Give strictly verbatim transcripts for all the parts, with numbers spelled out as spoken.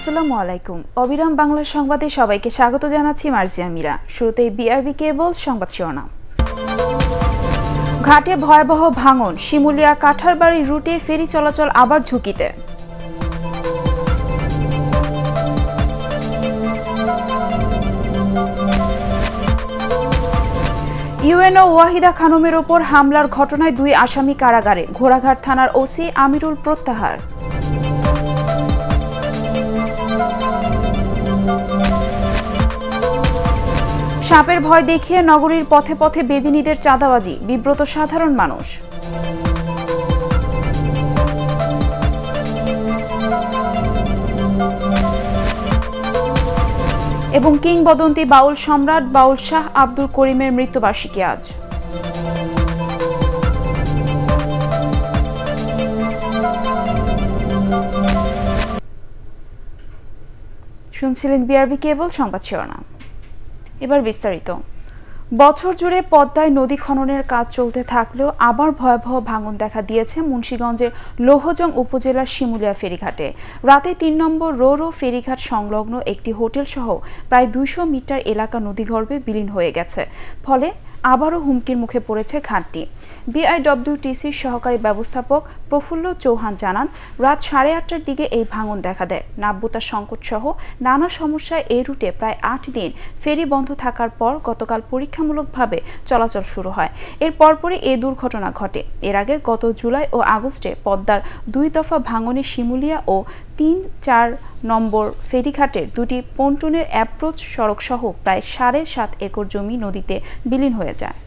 আসসালামু আলাইকুম অবিরাম বাংলা সংবাদে সবাইকে স্বাগত জানাচ্ছি মার্জিয়া মীরা। শুরুতেই বিআরবি কেবল সংবাদ শিরোনাম। ঘাটে ভয়াবহ ভাঙন, শিমুলিয়া কাঠারবাড়ি রুটে ফেরি চলাচল আবার ঝুঁকিতে। ইউএনও ওয়াহিদা খানমের ওপর হামলার ঘটনায় দুই আসামি কারাগারে, ঘোড়াঘাট থানার ওসি আমিরুল প্রত্যাহার। সাপের ভয় দেখিয়ে নগরীর পথে পথে বেদিনীদের চাঁদাবাজি, বিব্রত সাধারণ মানুষ। এবং কিংবদন্তি বাউল সম্রাট বাউল শাহ আব্দুল করিমের মৃত্যুবার্ষিকী আজ। শুনছিলেন বিআরবি কেবল সংবাদ শিরোনাম। এবার বিস্তারিত। বছর জুড়ে পদ্মায় নদী খননের কাজ চলতে থাকলেও আবার ভয়াবহ ভাঙন দেখা দিয়েছে মুন্সিগঞ্জের লৌহজং উপজেলার শিমুলিয়া ফেরিঘাটে। রাতে তিন নম্বর রোরো ফেরিঘাট সংলগ্ন একটি হোটেল সহ প্রায় দুইশো মিটার এলাকা নদীগর্ভে বিলীন হয়ে গেছে, ফলে আবারও হুমকির মুখে পড়েছে ঘাটটি। বিআইডব্লিউটিসির সহকারী ব্যবস্থাপক প্রফুল্ল চৌহান জানান, রাত সাড়ে আটটার দিকে এই ভাঙন দেখা দেয়। নাব্যতা সংকট সহ নানা সমস্যায় এই রুটে প্রায় আট দিন ফেরি বন্ধ থাকার পর গতকাল পরীক্ষামূলকভাবে চলাচল শুরু হয়। এর পরপরই এই দুর্ঘটনা ঘটে। এর আগে গত জুলাই ও আগস্টে পদ্মার দুই দফা ভাঙনে শিমুলিয়া ও তিন চার নম্বর ফেরিঘাটের দুটি পন্টুনের অ্যাপ্রোচ সড়ক সহ প্রায় সাড়ে সাত একর জমি নদীতে বিলীন হয়ে যায়।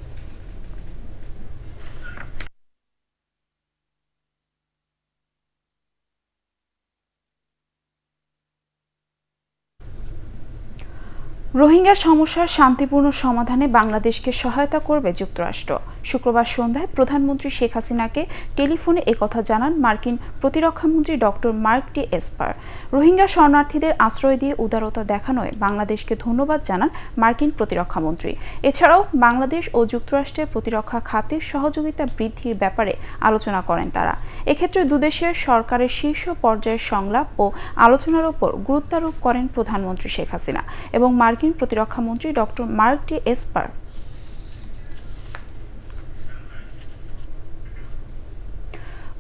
রোহিঙ্গা সমস্যার শান্তিপূর্ণ সমাধানে বাংলাদেশকে সহায়তা করবে যুক্তরাষ্ট্র। শুক্রবার সন্ধ্যায় প্রধানমন্ত্রী শেখ হাসিনাকে টেলিফোনে একথা জানান মার্কিন প্রতিরক্ষামন্ত্রী doctor Mark T Esper. Rohingya শরণার্থীদের আশ্রয় দিয়ে উদারতা দেখানোয় বাংলাদেশকে ধন্যবাদ জানান মার্কিন প্রতিরক্ষামন্ত্রী। এছাড়াও বাংলাদেশ ও যুক্তরাষ্ট্রের প্রতিরক্ষা খাতে সহযোগিতা বৃদ্ধির ব্যাপারে আলোচনা করেন তারা। এক্ষেত্রে দুদেশের সরকারের শীর্ষ পর্যায়ের সংলাপ ও আলোচনার ওপর গুরুত্বারোপ করেন প্রধানমন্ত্রী শেখ হাসিনা এবং মার্কিন প্রতিরক্ষামন্ত্রী doctor Mark T Esper.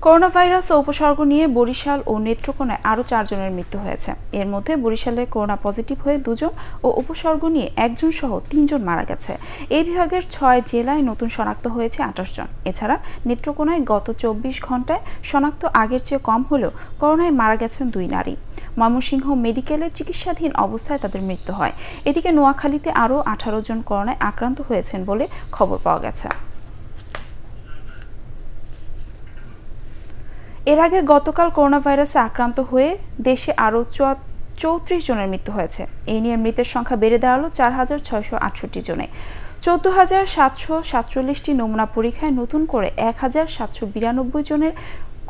Coronavirus ও উপসর্গ নিয়ে বরিশাল ও নেত্রকোনায় আরও চারজনের মৃত্যু হয়েছে। এর মধ্যে বরিশালে করোনা পজিটিভ হয়ে দুজন ও উপসর্গ নিয়ে একজন সহ তিনজন মারা গেছে। এই বিভাগের ছয় জেলায় নতুন শনাক্ত হয়েছে আঠাশ জন। এছাড়া নেত্রকোনায় গত চব্বিশ ঘন্টায় শনাক্ত আগের চেয়ে কম হলেও করোনায় মারা গেছেন দুই নারী। ময়মনসিংহ মেডিকেলে চিকিৎসাধীন অবস্থায় তাদের মৃত্যু হয়। এদিকে নোয়াখালীতে আরও আঠারো জন করোনায় আক্রান্ত হয়েছেন বলে খবর পাওয়া গেছে। এর আগে গতকাল করোনাভাইরাসে আক্রান্ত হয়ে দেশে আরও চৌত্রিশ জনের মৃত্যু হয়েছে। এই নিয়ে মৃতের সংখ্যা বেড়ে দাঁড়ালো চার হাজার ছয়শো আটষট্টি জনে। চোদ্দ হাজার সাতশো সাতচল্লিশটি নমুনা পরীক্ষায় নতুন করে এক হাজার সাতশো বিরানব্বই জনের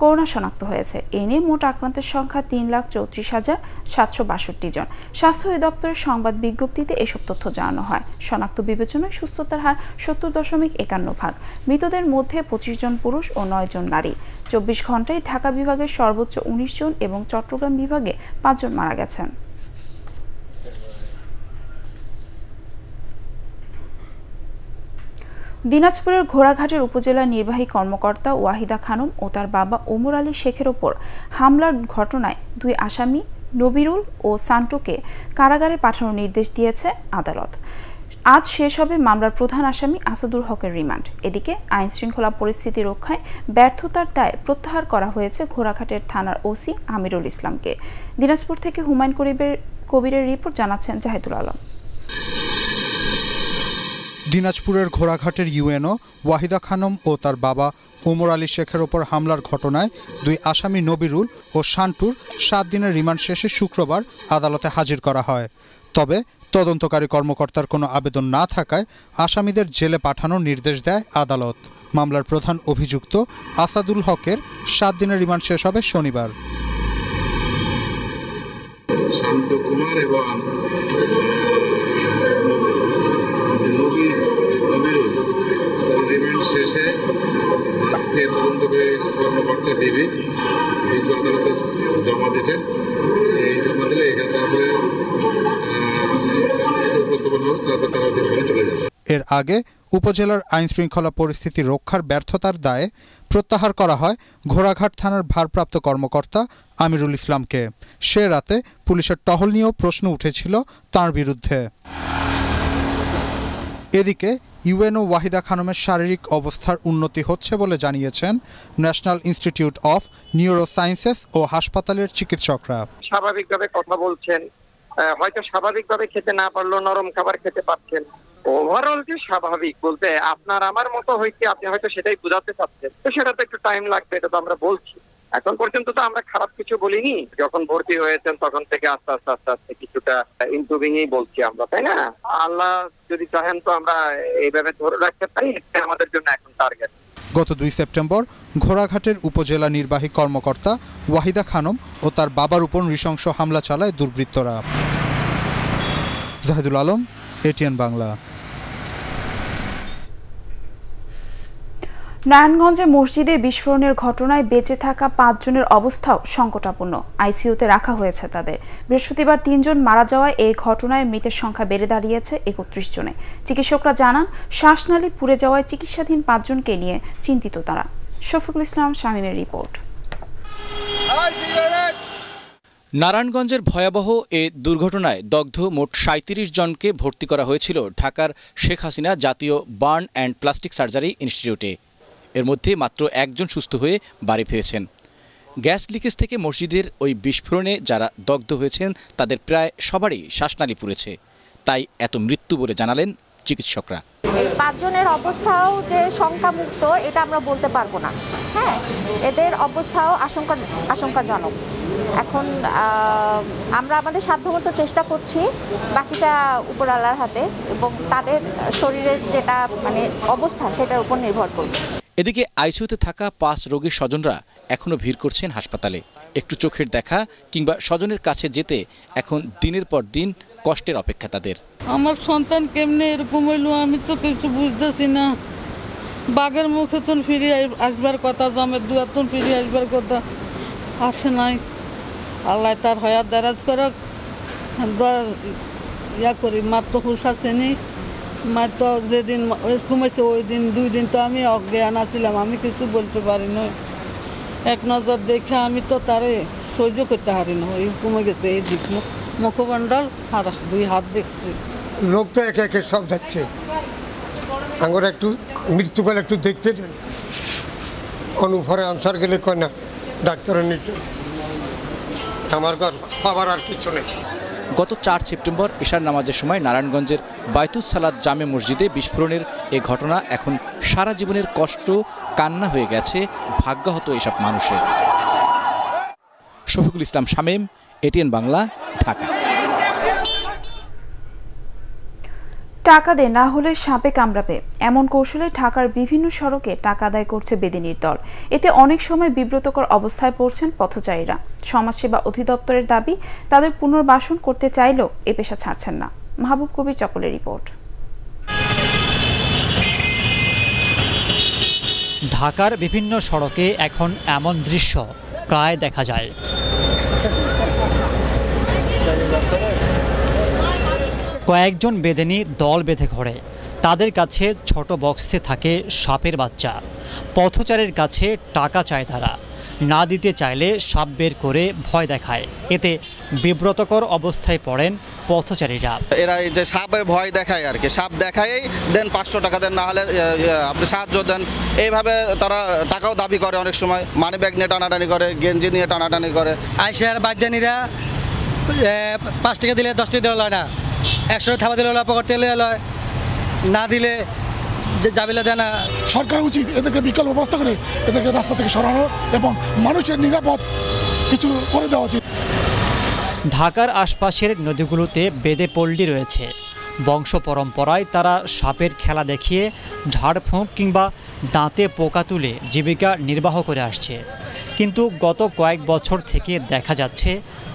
করোনা শনাক্ত হয়েছে। এ নিয়ে মোট আক্রান্তের সংখ্যা তিন লাখ চৌত্রিশ হাজার সাতশো বাষট্টি জন। স্বাস্থ্য অধিদপ্তরের সংবাদ বিজ্ঞপ্তিতে এসব তথ্য জানানো হয়। শনাক্ত বিবেচনায় সুস্থতার হার সত্তর দশমিক একান্ন ভাগ। মৃতদের মধ্যে পঁচিশ জন পুরুষ ও নয় জন নারী। চব্বিশ ঘন্টায় ঢাকা বিভাগের সর্বোচ্চ উনিশ জন এবং চট্টগ্রাম বিভাগে পাঁচ জন মারা গেছেন। দিনাজপুরের ঘোড়াঘাটের উপজেলা নির্বাহী কর্মকর্তা ওয়াহিদা খানম ও তার বাবা ওমর আলী শেখের ওপর হামলার ঘটনায় দুই আসামি নবিরুল ও সান্টুকে কারাগারে পাঠানোর নির্দেশ দিয়েছে আদালত। আজ শেষ হবে মামলার প্রধান আসামি আসাদুল হকের রিমান্ড। এদিকে আইন শৃঙ্খলা পরিস্থিতি রক্ষায় ব্যর্থতার দায় প্রত্যাহার করা হয়েছে ঘোড়াঘাটের থানার ওসি আমিরুল ইসলামকে। দিনাজপুর থেকে হুমায়ুন কবিরের কবিরের রিপোর্ট জানাচ্ছেন জাহিদুল আলম। দিনাজপুরের ঘোড়াঘাটের ইউএনও ওয়াহিদা খানম ও তার বাবা ওমর আলী শেখের ওপর হামলার ঘটনায় দুই আসামি নবিরুল ও শান্টুর সাত দিনের রিমান্ড শেষে শুক্রবার আদালতে হাজির করা হয়। তবে তদন্তকারী কর্মকর্তার কোনো আবেদন না থাকায় আসামিদের জেলে পাঠানোর নির্দেশ দেয় আদালত। মামলার প্রধান অভিযুক্ত আসাদুল হকের সাত দিনের রিমান্ড শেষ হবে শনিবার। তদন্তকারী কর্মকর্তা দেবী আদালতে জমা দিয়েছেন। এই জমা দিলে এর আগে উপজেলার আইন শৃঙ্খলা পরিস্থিতি রক্ষার ব্যর্থতার দায়ে প্রত্যাহার করা হয় ঘোড়াঘাট থানার ভারপ্রাপ্ত কর্মকর্তা আমিরুল ইসলামকে। সে রাতে পুলিশের টহল নিয়েও প্রশ্ন উঠেছিল তার বিরুদ্ধে। এদিকে ইউএনও ওয়াহিদা খানমের শারীরিক অবস্থার উন্নতি হচ্ছে বলে জানিয়েছেন ন্যাশনাল ইনস্টিটিউট অফ নিউরোসায়েন্সেস ও হাসপাতালের চিকিৎসকরা। স্বাভাবিকভাবে কথা বলছেন, হয়তো স্বাভাবিকভাবে খেতে না পারলেও নরম খাবার খেতে পারছেন। ওভারঅল যে স্বাভাবিক বলতে আপনার আমার মতো হয়েছে, আপনি হয়তো সেটাই বোঝাতে চাচ্ছেন, তো সেটা তো একটু টাইম লাগবে, এটা তো আমরা বলছি। এখন পর্যন্ত তো আমরা খারাপ কিছু বলিনি, যখন ভর্তি হয়েছেন তখন থেকে আস্তে আস্তে আস্তে আস্তে কিছুটা ইমপ্রুভিংই বলছি আমরা, তাই না? আল্লাহ যদি চাহেন তো আমরা এইভাবে ধরে রাখতে পারি, এটা আমাদের জন্য এখন টার্গেট। গত দুই সেপ্টেম্বর ঘোড়াঘাটের উপজেলা নির্বাহী কর্মকর্তা ওয়াহিদা খানম ও তার বাবার উপর নৃশংস হামলা চালায় দুর্বৃত্তরা। জাহিদুল আলম, এটিএন বাংলা। নারায়ণগঞ্জে মসজিদে বিস্ফোরণের ঘটনায় বেঁচে থাকা পাঁচজনের অবস্থাও সংকটাপন্ন, আইসিইউতে রাখা হয়েছে তাদের। বৃহস্পতিবার তিনজন মারা যাওয়ায় এই ঘটনায় মৃতের সংখ্যা বেড়ে দাঁড়িয়েছে একত্রিশ জনে। চিকিৎসকরা জানান, শ্বাসনালী পুড়ে যাওয়ায় চিকিৎসাধীন পাঁচজনকে নিয়ে চিন্তিত তারা। শফিকুল ইসলাম শামীমের রিপোর্ট। নারায়ণগঞ্জের ভয়াবহ এ দুর্ঘটনায় দগ্ধ মোট সাঁইত্রিশ জনকে ভর্তি করা হয়েছিল ঢাকার শেখ হাসিনা জাতীয় বার্ন অ্যান্ড প্লাস্টিক সার্জারি ইনস্টিটিউটে। এর মধ্যে মাত্র একজন সুস্থ হয়ে বাড়ি ফিরেছেন। গ্যাস লিকেজ থেকে মসজিদের ওই বিস্ফোরণে যারা দগ্ধ হয়েছেন তাদের প্রায় সবারই শ্বাসনালী পুড়েছে, তাই এত মৃত্যু বলে জানালেন চিকিৎসকরা। এই পাঁচজনের অবস্থাও যে শঙ্কামুক্ত এটা আমরা বলতে পারবো না, হ্যাঁ এদের অবস্থাও আশঙ্কা আশঙ্কাজনক। এখন আমরা আমাদের সাধ্যমতো চেষ্টা করছি, বাকিটা উপরওয়ালার হাতে এবং তাদের শরীরের যেটা মানে অবস্থা সেটার উপর নির্ভর করবে। এদিকে আইসিইউতে থাকা পাঁচ রোগীর স্বজনরা এখনও ভিড় করছেন হাসপাতালে। একটু চোখের দেখা কিংবা স্বজনের কাছে যেতে এখন দিনের পর দিন কষ্টের অপেক্ষা তাদের। আমার সন্তান কেমনে এরকম হইল আমি তো কিছু বুঝতেছি না। বাঘের মুখে তো ফিরে আসবার কথা, জমের দুয়ার তো ফিরে আসবার কথা, আসে নাই। আল্লাহ তার হয়াত দারাজ করা ইয়া করি। মার তো হুশ আসেনি, মার তো যেদিন ঘুমেছে ওই দিন দুই দিন তো আমি অজ্ঞান আসছিলাম, আমি কিছু বলতে পারি না। এক নজর দেখে আমি তো তারে সহ্য করতে পারি না, ওই কমে গেছে এই দিক মুখমণ্ডল আর দুই হাত দেখছি। লোক তো একে একে সব যাচ্ছে, আঙুর একটু মৃত্যুকাল একটু দেখতে দেন। অনুভরে আনসার গেলে কয় না ডাক্তারের নিচে আমার ঘর পাবার আর কিছু নেই। গত চার সেপ্টেম্বর এশার নামাজের সময় নারায়ণগঞ্জের বাইতুস সালাত জামে মসজিদে বিস্ফোরণের এ ঘটনা এখন সারা জীবনের কষ্ট কান্না হয়ে গেছে ভাগ্যাহত এসব মানুষের। শফিকুল ইসলাম শামীম, এটিএন বাংলা, ঢাকা। টাকা দে না হলে সাপে কামড়াবে, এমন কৌশলে ঢাকার বিভিন্ন সড়কে টাকা আদায় করছে বেদিনীর দল। এতে অনেক সময় বিব্রতকর অবস্থায় পড়ছেন পথচারীরা। সমাজসেবা অধিদপ্তরের দাবি, তাদের পুনর্বাসন করতে চাইলেও এ পেশা ছাড়ছেন না। মাহবুব কবির চপলের রিপোর্ট। ঢাকার বিভিন্ন সড়কে এখন এমন দৃশ্য প্রায় দেখা যায়। কয়েকজন বেদেনি দল বেঁধে ঘোরে, তাদের কাছে ছোট বক্সে থাকে সাপের বাচ্চা। পথচারীর কাছে টাকা চায় তারা, না দিতে চাইলে সাপ বের করে ভয় দেখায়। এতে বিব্রতকর অবস্থায় পড়েন পথচারীরা। এরা যে সাপের ভয় দেখায় আর কি, সাপ দেখায় দেন পাঁচশো টাকা দেন, না হলে আপনি সাহায্য দেন, এইভাবে তারা টাকাও দাবি করে। অনেক সময় মানি ব্যাগ নিয়ে টানাটানি করে, গেঞ্জি নিয়ে টানাটানি করে। আইসার বাদ্যানীরা পাঁচ টাকা দিলে দশ টাকা দেওয়া না, একশো থাবা দিলে অপকার তেলে লয়, না দিলে জাবিলা দেয় না। সরকার উচিত এদেরকে বিকল্প ব্যবস্থা করে এদেরকে রাস্তা থেকে সরানো এবং মানুষের নিরাপদ কিছু করে দেওয়া উচিত। ঢাকার আশপাশের নদীগুলোতে বেদে পল্লী রয়েছে। বংশ পরম্পরায় তারা সাপের খেলা দেখিয়ে ঝাড়ফুঁক কিংবা দাঁতে পোকা তুলে জীবিকা নির্বাহ করে আসছে। কিন্তু গত কয়েক বছর থেকে দেখা যাচ্ছে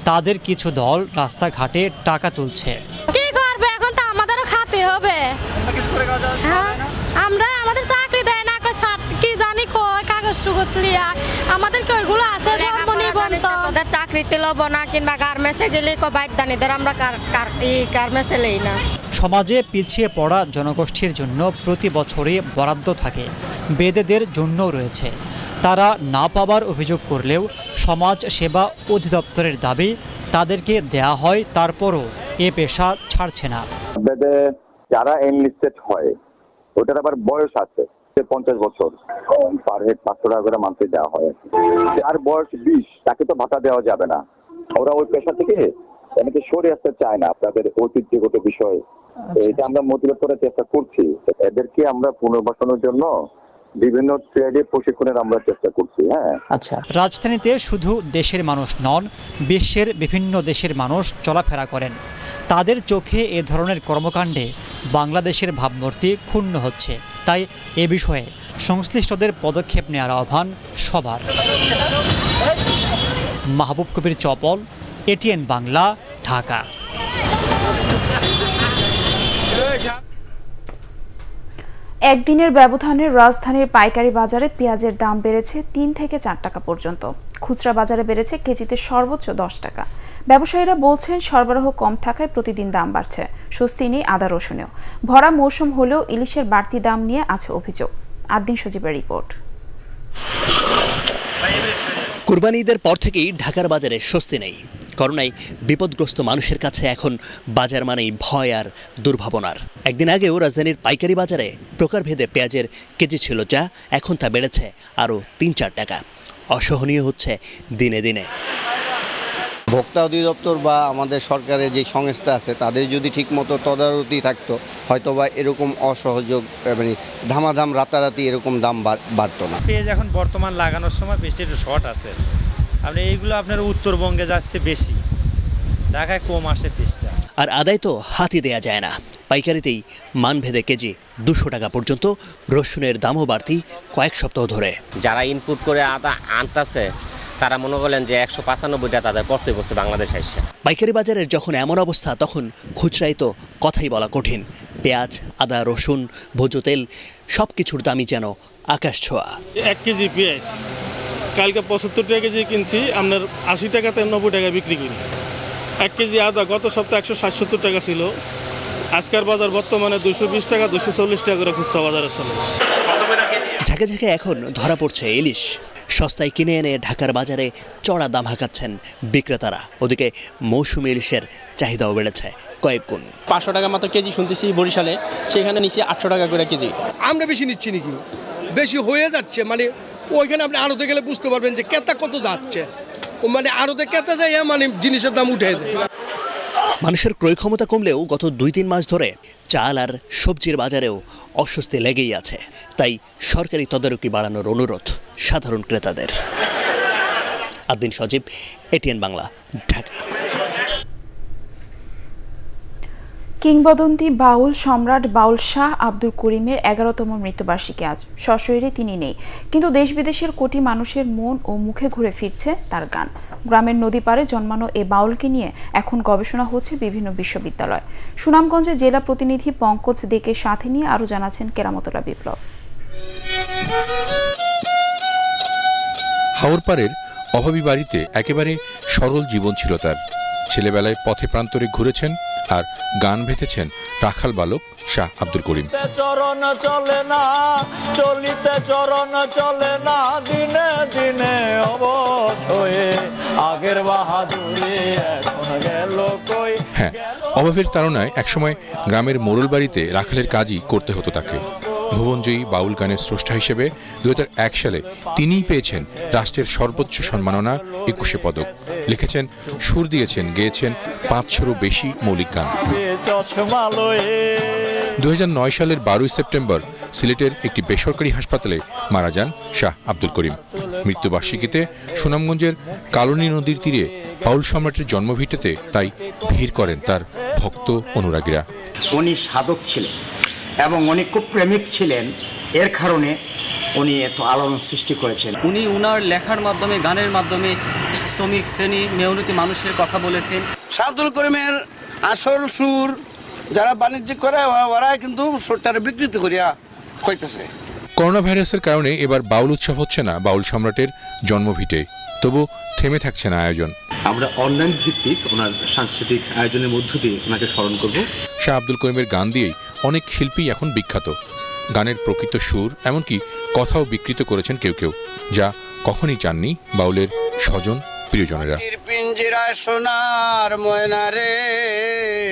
তাদের কিছু দল রাস্তাঘাটে টাকা তুলছে। কি করবে এখন, তো আমাদেরও খেতে হবে। আমরা আমাদের চাকরি দেয় না, কি জানি কয় কাগজ টুগজ লিয়া আমাদের কি ওইগুলো আছে। समाजे पिछिए पड़ा जनगोष्ठीर जन्य प्रति बछोरे बराद्द थाके बेदेदेर जन्य रयेछे तारा ना पावार अभियोग करलेও समाज सेवा अधिदप्तरेर दाबी तादेरके देया हय तारपरও ए पेशा छाड़छे ना बेदे যারা এনলিস্টেড হয় ওটার আবার বয়স আছে পঞ্চাশ বছর পার হেড পাঁচশো টাকা করে মানতে দেওয়া হয় আর বয়স বিশ তাকে তো ভাতা দেওয়া যাবে না ওরা ওই পেশা থেকে অনেকে সরে আসতে চায় না আপনাদের ঐতিহ্যগত বিষয় এটা আমরা মোটিভেট করার চেষ্টা করছি এদেরকে আমরা পুনর্বাসনের জন্য বিভিন্ন ট্রেডে প্রশিক্ষণের আমরা চেষ্টা করছি হ্যাঁ আচ্ছা রাজধানীতে শুধু দেশের মানুষ নন বিশ্বের বিভিন্ন দেশের মানুষ চলাফেরা করেন তাদের চোখে এই ধরনের কর্মকাণ্ডে বাংলাদেশের ভাবমূর্তি ক্ষুণ্ণ হচ্ছে তাই এ বিষয়ে সংশ্লিষ্টদের পদক্ষেপ নেওয়ার আহ্বান সবার মাহবুব কবির চপল এটিএন বাংলা ঢাকা एक दिनेर व्यवधाने राजधानीर पाइकारी बाजारे पेंयाजेर दाम बेड़ेछे तीन थेके चार टाका पर्यन्त खुचरा बाजारे बेड़ेछे केजिते सर्वोच्च दस टाका व्यवसायीरा बोलछेन सरबराह कम थाकाय प्रतिदिन दाम बाड़छे स्वस्ति नेई आदा रसुनेओ भरा मौसुम हलेओ इलिशेर बाड़ती दाम निये आछे अभियोग आदिन सचिबेर रिपोर्ट कुरबानी ईदेर पर थेकेई ढाकार बाजारे स्वस्ति नेई করোনায় বিপদগ্রস্ত মানুষের কাছে এখন বাজার মানেই ভয় আর দুর্ভাবনার একদিন আগেও রাজধানীর পাইকারি বাজারে প্রকারভেদে পেঁয়াজের কেজি ছিল যা এখন তা বেড়েছে আরও তিন চার টাকা অসহনীয় হচ্ছে দিনে দিনে ভোক্তা অধিদপ্তর বা আমাদের সরকারের যে সংস্থা আছে তাদের যদি ঠিকমতো তদারকি থাকতো হয়তোবা এরকম অসহযোগ মানে ধামাধাম রাতারাতি এরকম দাম বাড়তো না পেঁয়াজ এখন বর্তমান লাগানোর সময় বেশ একটু শর্ট আছে আপনি এইগুলো আপনার উত্তরবঙ্গে যাচ্ছে বেশি ঢাকায় কম আসে পিসটা আর আদায় তো হাতি দেয়া যায় না পাইকারিতেই মানভেদে কেজি দুশো টাকা পর্যন্ত রসুনের দামও বাড়তি কয়েক সপ্তাহ ধরে যারা ইনপুট করে আদা আনতেছে তারা মনে করেন যে একশো পঁচানব্বই টাকা তাদের পড়তে বসে বাংলাদেশ আসছে পাইকারি বাজারের যখন এমন অবস্থা তখন খুচরাই তো কথাই বলা কঠিন পেঁয়াজ আদা রসুন ভোজ্য তেল সব কিছুর দামই যেন আকাশ ছোঁয়া এক কেজি পেঁয়াজ कल के पचहत्तर टाक के जी किसी अपना आशी टाक नब्बे टाक बिक्री करी एक के जी आदा गत सप्ताह एकशो सतसत्तर टाक आजकल बजार बर्तमान दुशो बीस टाक दुशो चल्लिस टाक खुचरा बजारे चले झाके झाके एखन धरा पड़े इलिश सस्ताय किने एने ढाकार बाजारे चड़ा दाम हाँकाচ্ছেন বিক্রেতারা ওদিকে মৌসুমী ইলিশের চাহিদাও বেড়েছে কয়েক গুণ পাঁচশো টাকা মতো কেজি শুনতেছি বরিশালে সেখানে নিচে আটশো টাকা করে কেজি আমরা বেশি নিচ্ছি নাকি বেশি হয়ে যাচ্ছে মানে ওইখানে আপনি আড়তে গেলে বুঝতে পারবেন যে ক্রেতা কত যাচ্ছে মানে আড়তে ক্রেতা যায় মানে জিনিসের দাম উঠে যায় মানুষের ক্রয় ক্ষমতা কমলেও গত দুই তিন মাস ধরে চাল আর সবজির বাজারেও অস্বস্তি লেগেই আছে তাই সরকারি তদারকি বাড়ানোর অনুরোধ সাধারণ ক্রেতাদের আদিন সজীব এটিএন বাংলা ঢাকা किंबदंती बाउल सम्राट बाउल शाह आब्दुल करीमेर एगारोतम मृत्युबार्षिकी आज सशरीरे तिनि नेই किन्तु देश विदेशेर कोटी मानुषेर मन ओ मुखे घुरे फिरछे तार गान ग्रामेर नदी पारे जन्मानो ए बाउलके निये एखन गवेषणा होच्छे विभिन्न विश्वविद्यालय सुनामगंजे जिला प्रतिनिधि पंकज देके साथे निये आरो जानाछेन केरामतला विप्लव हावरपाड़ेर अभाबी बाड़ीते एकेबारे सरल जीवन छिलो तार छेलेबेलाय पथे प्रान्तरे घुरेछेन আর গান ভেতেছেন রাখাল বালক শাহ আব্দুল করিম চরণ চলে না চলিতে চরণ চলে না দিনে দিনে অবশ হয়ে আগের বাহাদুরি এখন গেল কই হ্যাঁ অভাবের তাড়নায় একসময় গ্রামের মোড়ল বাড়িতে রাখালের কাজই করতে হতো তাকে ভুবনজয়ী বাউল গানের স্রষ্টা হিসেবে দু হাজার এক সালে তিনিই পেয়েছেন রাষ্ট্রের সর্বোচ্চ সম্মাননা একুশে পদক লিখেছেন সুর দিয়েছেন গেয়েছেন পাঁচশোরও বেশি মৌলিক গান দু হাজার নয় সালের বারোই সেপ্টেম্বর সিলেটের একটি বেসরকারি হাসপাতালে মারা যান শাহ আব্দুল করিম মৃত্যুবার্ষিকীতে সুনামগঞ্জের কালনী নদীর তীরে বাউল সম্রাটের জন্মভিটেতে তাই ভিড় করেন তার ভক্ত অনুরাগীরা উনি সাধক ছিলেন এবং উনি খুব প্রেমিক ছিলেন এর কারণে উনি এত আলোড়ন সৃষ্টি করেছেন উনি উনার লেখার মাধ্যমে গানের মাধ্যমে শ্রমিক শ্রেণী মেহনতি মানুষের কথা বলেছেন শাহদুল করিমের আসল সুর যারা বাণিজ্য করে ওরা কিন্তু সুরটার বিকৃত করিয়া কইতেছে করোনা ভাইরাসের কারণে এবার বাউল উৎসব হচ্ছে না বাউল সম্রাটের জন্মভিটে, তবু থেমে থাকছে না আয়োজন। আমরা অনলাইন ভিত্তিক ওনার সাংস্কৃতিক আয়োজনের মধ্য দিয়ে ওনাকে স্মরণ করব। শাহ আব্দুল করিমের গান দিয়েই অনেক শিল্পী এখন বিখ্যাত। গানের প্রকৃত সুর এমনকি কথাও বিকৃত করেছেন কেউ কেউ, যা কখনই চাননি বাউলের স্বজন প্রিয়জনেরা।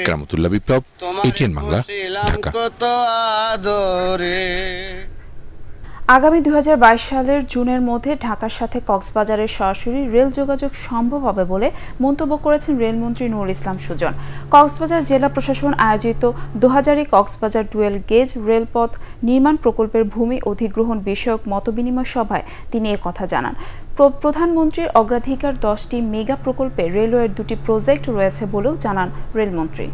কামতুল্লাহ বিপ্লব, এটিএন বাংলা, ঢাকা। আগামী দুই হাজার বাইশ সালের জুনের মধ্যে ঢাকার সাথে কক্সবাজারের সরাসরি রেল যোগাযোগ সম্ভব হবে বলে মন্তব্য করেছেন রেলমন্ত্রী নূর ইসলাম সুজন। কক্সবাজার জেলা প্রশাসন আয়োজিত দোহাজারি কক্সবাজার ডুয়েল গেজ রেলপথ নির্মাণ প্রকল্পের ভূমি অধিগ্রহণ বিষয়ক মতবিনিময় সভায় তিনি এ কথা জানান। প্রধানমন্ত্রীর অগ্রাধিকার দশটি মেগা প্রকল্পে রেলওয়ের দুটি প্রজেক্ট রয়েছে বলেও জানান রেলমন্ত্রী।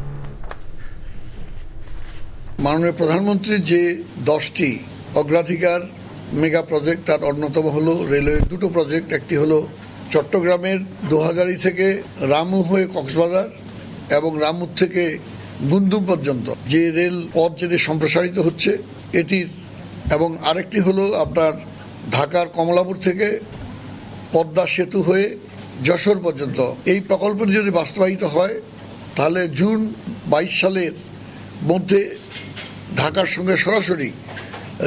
মাননীয় প্রধানমন্ত্রীর যে দশটি অগ্রাধিকার মেগা প্রজেক্ট, তার অন্যতম হলো রেলওয়ের দুটো প্রজেক্ট। একটি হলো চট্টগ্রামের দোহাজারি থেকে রামু হয়ে কক্সবাজার এবং রামুর থেকে গুন্দুম পর্যন্ত যে রেল পথ যেটি সম্প্রসারিত হচ্ছে এটির, এবং আরেকটি হলো আপনার ঢাকার কমলাপুর থেকে পদ্মা সেতু হয়ে যশোর পর্যন্ত। এই প্রকল্পটি যদি বাস্তবায়িত হয় তাহলে জুন বাইশ সালের মধ্যে ঢাকার সঙ্গে সরাসরি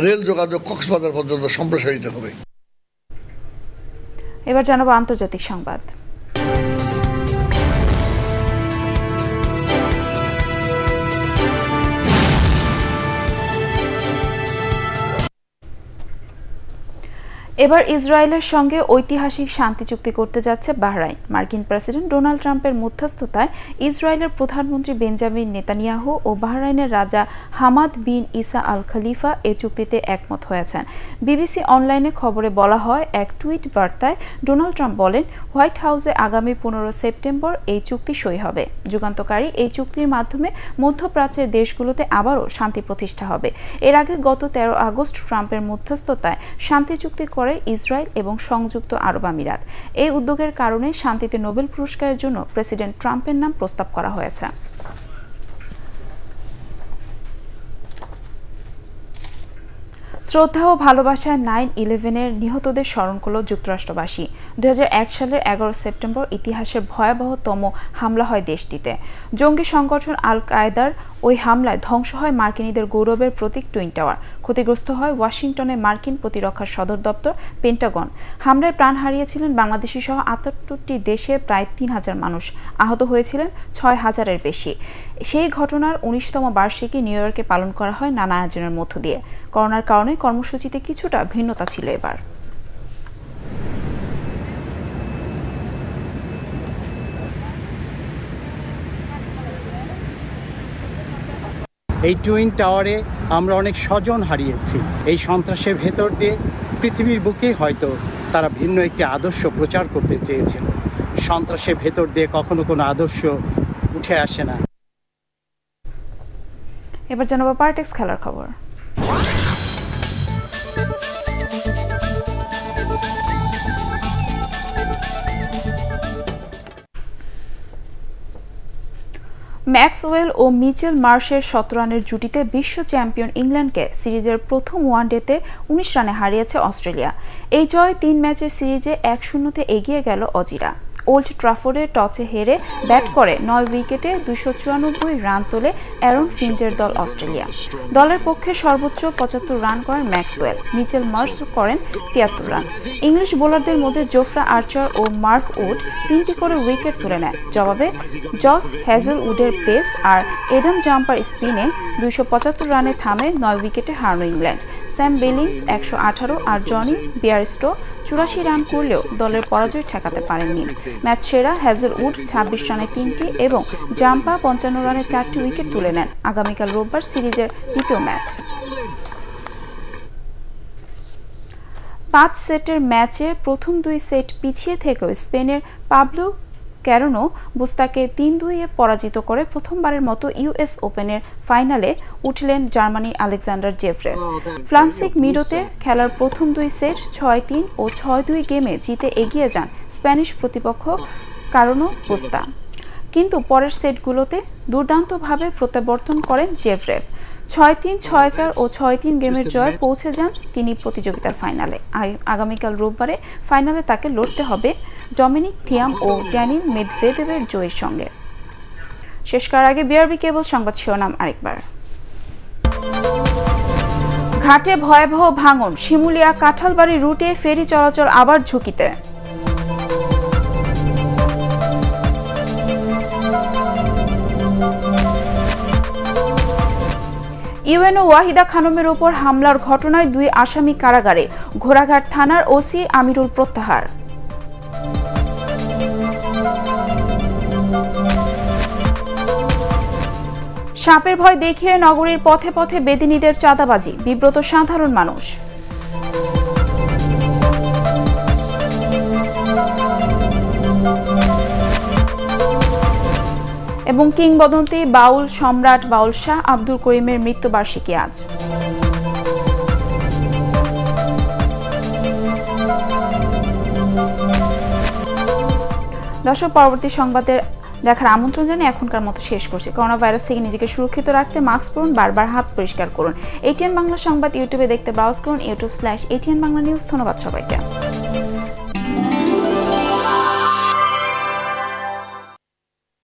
রেল যোগাযোগ কক্সবাজার পর্যন্ত সম্প্রসারিত হবে। এবার জানাবো আন্তর্জাতিক সংবাদ। এবার ইসরায়েলের সঙ্গে ঐতিহাসিক শান্তি চুক্তি করতে যাচ্ছে বাহরাইন। মার্কিন প্রেসিডেন্ট ডোনাল্ড ট্রাম্পের মধ্যস্থতায় ইসরায়েলের প্রধানমন্ত্রী বেঞ্জামিন নেতানিয়াহু ও বাহরাইনের রাজা হামাদ বিন ইসা আল খলিফা এ চুক্তিতে একমত হয়েছেন। বিবিসি অনলাইনে খবরে বলা হয়, এক টুইট বার্তায় ডোনাল্ড ট্রাম্প বলেন, হোয়াইট হাউসে আগামী পনেরো সেপ্টেম্বর এই চুক্তি সই হবে। যুগান্তকারী এই চুক্তির মাধ্যমে মধ্যপ্রাচ্যের দেশগুলোতে আবারও শান্তি প্রতিষ্ঠা হবে। এর আগে গত তেরো আগস্ট ট্রাম্পের মধ্যস্থতায় শান্তি চুক্তি ইসরায়েল এবং সংযুক্ত আরব আমিরাত। এই উদ্যোগের কারণে শান্তিতে নোবেল পুরস্কারের জন্য প্রেসিডেন্ট ট্রাম্পের নাম প্রস্তাব করা হয়েছে। শ্রদ্ধা ও ভালোবাসায় নাইন ইলেভেনের নিহতদের স্মরণ করল যুক্তরাষ্ট্রবাসী। দুই হাজার এক সালের এগারো সেপ্টেম্বর ইতিহাসের ভয়াবহতম হামলা হয় দেশটিতে। জঙ্গি সংগঠন আল কায়েদার ওই হামলায় ধ্বংস হয় মার্কিনীদের গৌরবের প্রতীক টুইন টাওয়ার। ক্ষতিগ্রস্ত হয় ওয়াশিংটনে মার্কিন প্রতিরক্ষা সদর দপ্তর পেন্টাগন। হামলায় প্রাণ হারিয়েছিলেন বাংলাদেশি সহ আটাত্তরটি দেশে প্রায় তিন হাজার মানুষ, আহত হয়েছিলেন ছয় হাজারের বেশি। সেই ঘটনার উনিশতম বার্ষিকী নিউ ইয়র্কে পালন করা হয় নানা আয়োজনের মধ্য দিয়ে। করোনার কারণে কর্মসূচিতে কিছুটা ভিন্নতা ছিল এবার। এই টুইন টাওয়ারে আমরা অনেক স্বজন হারিয়েছি। এই সন্ত্রাসের ভেতর দিয়ে পৃথিবীর বুকে হয়তো তারা ভিন্ন একটি আদর্শ প্রচার করতে চেয়েছিল। সন্ত্রাসের ভেতর দিয়ে কখনো কোনো আদর্শ উঠে আসে না। এবার জানাবো পার্টেক্স খেলার খবর। ম্যাক্সওয়েল ও মিচেল মার্শের সতেরো রানের জুটিতে বিশ্ব চ্যাম্পিয়ন ইংল্যান্ডকে সিরিজের প্রথম ওয়ানডেতে উনিশ রানে হারিয়েছে অস্ট্রেলিয়া। এই জয় তিন ম্যাচের সিরিজে এক শূন্যতে এগিয়ে গেল অজিরা। ওল্ড ট্রাফোর্ডে টসে হেরে ব্যাট করে নয় উইকেটে দুশো চুরানব্বই রান তোলে অ্যারন ফিঞ্চের দল অস্ট্রেলিয়া। দলের পক্ষে সর্বোচ্চ পঁচাত্তর রান করেন ম্যাক্সওয়েল, মিচেল মার্শ করেন তিয়াত্তর রান। ইংলিশ বোলারদের মধ্যে জোফরা আর্চার ও মার্ক উড তিনটি করে উইকেট তুলে নেয়। জবাবে জশ হ্যাজেলউডের পেস আর অ্যাডাম জাম্পার স্পিনে দুইশো পঁচাত্তর রানে থামে নয় উইকেটে হারানো ইংল্যান্ড। স্যাম বিলিংস একশো আঠারো আর জনি বিয়ারস্টো চুরাশি রান করলেও দলের পরাজয় ঠেকাতে পারেননি। ম্যাচ সেরা হ্যাজেলউড ছাব্বিশ রানে তিনটি এবং জাম্পা পঞ্চান্ন রানে চারটি উইকেট তুলে নেন। আগামীকাল রোববার সিরিজের দ্বিতীয় ম্যাচ। পাঁচ সেটের ম্যাচে প্রথম দুই সেট পিছিয়ে থেকেও স্পেনের পাবলো ক্যারোনো বুস্তাকে তিন দুই এ পরাজিত করে প্রথমবারের মতো ইউএস ওপেনের ফাইনালে উঠলেন জার্মানির আলেকজান্ডার জেফ্রে। ফ্রান্সিক মিডোতে খেলার প্রথম দুই সেট ছয় তিন ও ছয় দুই গেমে জিতে এগিয়ে যান স্প্যানিশ প্রতিপক্ষ ক্যারোনো বুস্তা, কিন্তু পরের সেটগুলোতে দুর্দান্তভাবে প্রত্যাবর্তন করেন জেফ্রে। ছয় তিন ছয় চার ও ছয় তিন গেমের জয়ে পৌঁছে যান তিনি প্রতিযোগিতার ফাইনালে। আগামীকাল রোববারে ফাইনালে তাকে লড়তে হবে ডমিনিক থিয়াম ও ড্যানিল মেদভেদেভের জয়ের সঙ্গে। শেষ করার আগে বিআরবি কেবল সংবাদ শিরোনাম আরেকবার। ঘাটে ভয়াবহ ভাঙন, শিমুলিয়া কাঁঠালবাড়ি রুটে ফেরি চলাচল আবার ঝুঁকিতে। ইউএনও ওয়াহিদা খানমের ওপর হামলার ঘটনায় দুই আসামি কারাগারে, ঘোড়াঘাট থানার ওসি আমিরুল প্রত্যাহার। সাপের ভয় দেখিয়ে নগরীর পথে পথে বেদিনীদের চাঁদাবাজি, বিব্রত সাধারণ মানুষ। এবং কিংবদন্তি বাউল সম্রাট বাউল শাহ আব্দুল করিমের মৃত্যুবার্ষিকী আজ। দর্শক, পরবর্তী সংবাদের দেখার আমন্ত্রণ জানিয়ে এখনকার মতো শেষ করছি। করোনা ভাইরাস থেকে নিজেকে সুরক্ষিত রাখতে মাস্ক পরুন, বারবার হাত পরিষ্কার করুন। এটিএন বাংলা সংবাদ ইউটিউবে দেখতে ব্রাউজ করুন YouTube slash ATN Bangla news. ধন্যবাদ সবাইকে।